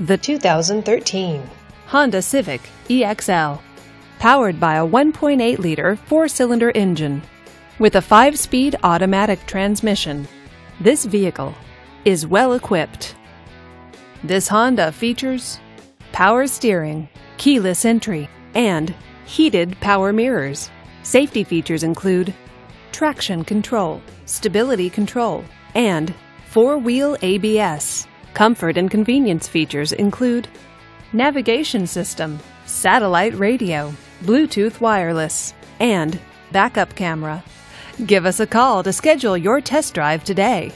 The 2013 Honda Civic EXL, powered by a 1.8-liter four-cylinder engine with a 5-speed automatic transmission, this vehicle is well equipped. This Honda features power steering, keyless entry, and heated power mirrors. Safety features include traction control, stability control, and four-wheel ABS. Comfort and convenience features include navigation system, satellite radio, Bluetooth wireless, and backup camera. Give us a call to schedule your test drive today.